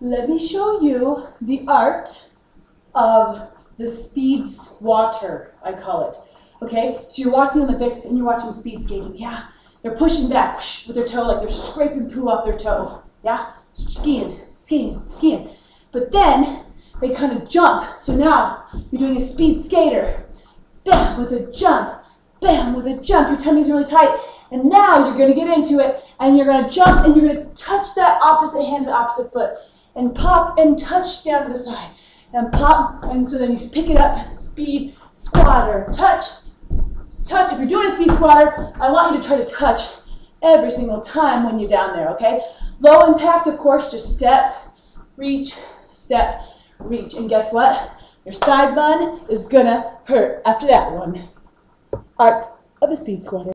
Let me show you the art of the speed squatter, I call it. Okay, so you're watching Olympics and you're watching speed skating. Yeah, they're pushing back with their toe, like they're scraping poo off their toe. Yeah, skiing, skiing, skiing. But then they kind of jump. So now you're doing a speed skater. Bam, with a jump. Bam, with a jump. Your tummy's really tight. And now you're going to get into it and you're going to jump and you're going to touch that opposite hand, the opposite foot. And pop and touch down to the side. And pop, and so then you pick it up, speed squatter, touch, touch. If you're doing a speed squatter, I want you to try to touch every single time when you're down there, okay? Low impact, of course, just step, reach, and guess what? Your side bun is gonna hurt after that one. Art of the speed squatter.